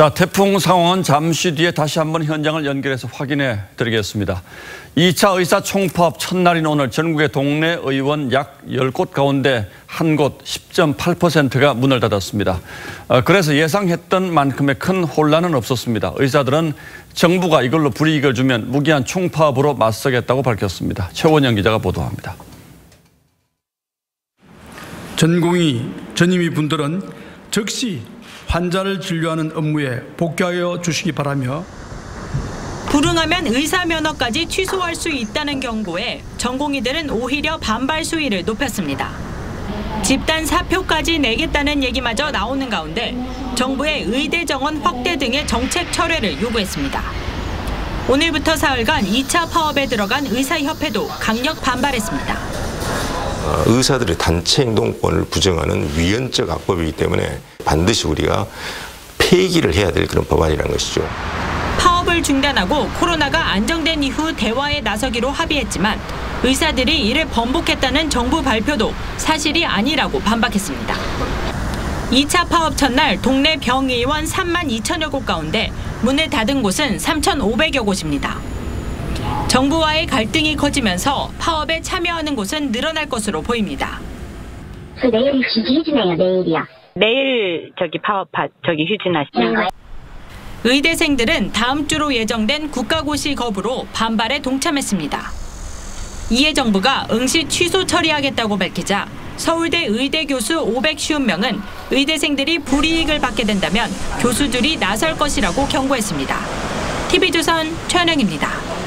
자, 태풍 상황은 잠시 뒤에 다시 한번 현장을 연결해서 확인해 드리겠습니다. 2차 의사총파업 첫날인 오늘 전국의 동네 의원 약 10곳 가운데 한 곳 10.8%가 문을 닫았습니다. 그래서 예상했던 만큼의 큰 혼란은 없었습니다. 의사들은 정부가 이걸로 불이익을 주면 무기한 총파업으로 맞서겠다고 밝혔습니다. 최원영 기자가 보도합니다. 전공의, 전임의 분들은 즉시 환자를 진료하는 업무에 복귀하여 주시기 바라며 불응하면 의사 면허까지 취소할 수 있다는 경고에 전공의들은 오히려 반발 수위를 높였습니다. 집단 사표까지 내겠다는 얘기마저 나오는 가운데 정부의 의대 정원 확대 등의 정책 철회를 요구했습니다. 오늘부터 사흘간 2차 파업에 들어간 의사협회도 강력 반발했습니다. 의사들의 단체 행동권을 부정하는 위헌적 악법이기 때문에 반드시 우리가 폐기를 해야 될 그런 법안이라는 것이죠. 파업을 중단하고 코로나가 안정된 이후 대화에 나서기로 합의했지만 의사들이 이를 번복했다는 정부 발표도 사실이 아니라고 반박했습니다. 2차 파업 첫날 동네 병의원 32,000여 곳 가운데 문을 닫은 곳은 3,500여 곳입니다. 정부와의 갈등이 커지면서 파업에 참여하는 곳은 늘어날 것으로 보입니다. 내일 휴진해요, 내일이요. 내일 파업 휴진하시죠. 의대생들은 다음 주로 예정된 국가고시 거부로 반발에 동참했습니다. 이에 정부가 응시 취소 처리하겠다고 밝히자 서울대 의대 교수 550명은 의대생들이 불이익을 받게 된다면 교수들이 나설 것이라고 경고했습니다. TV조선 최현영입니다.